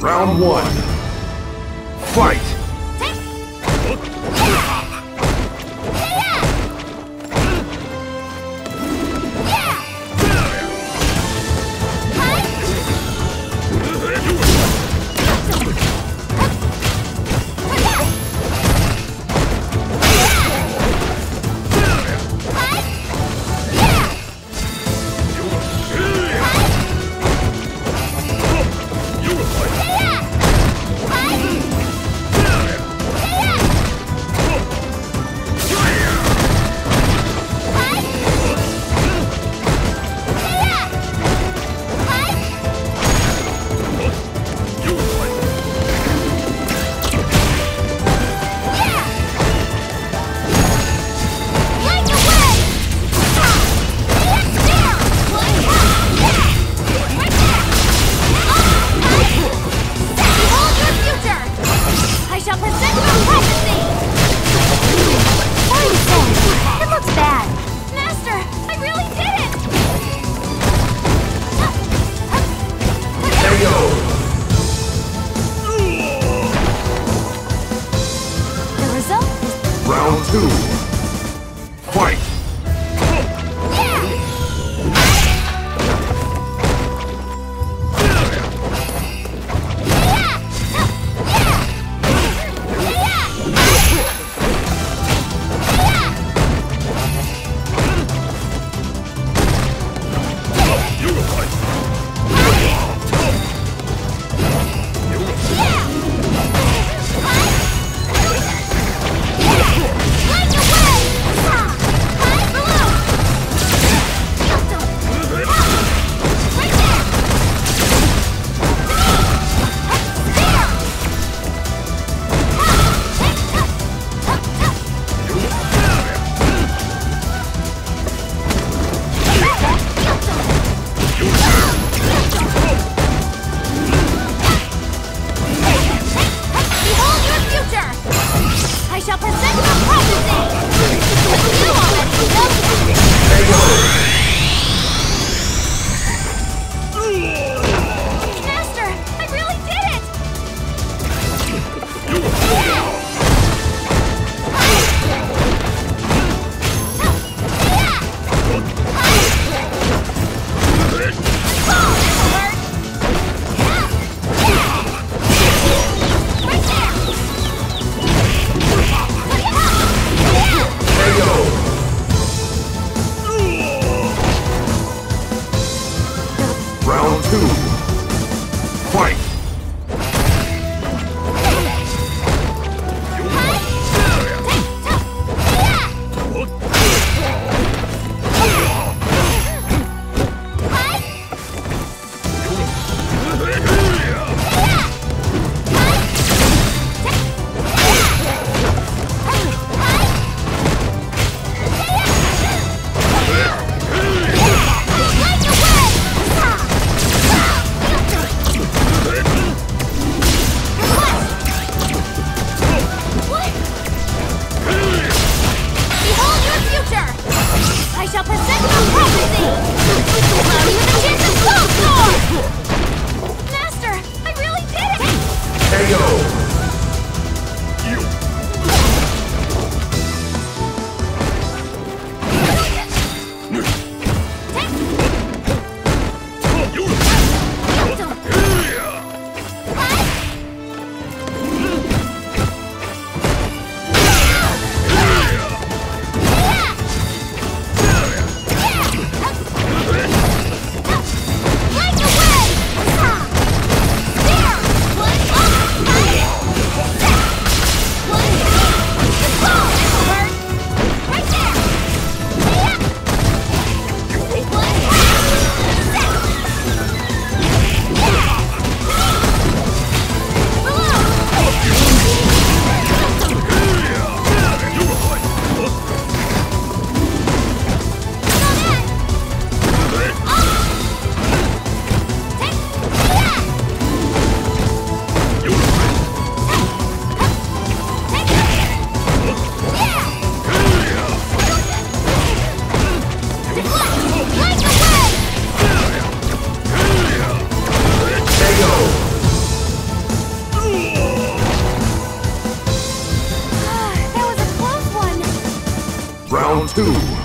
Round one. Fight! 2.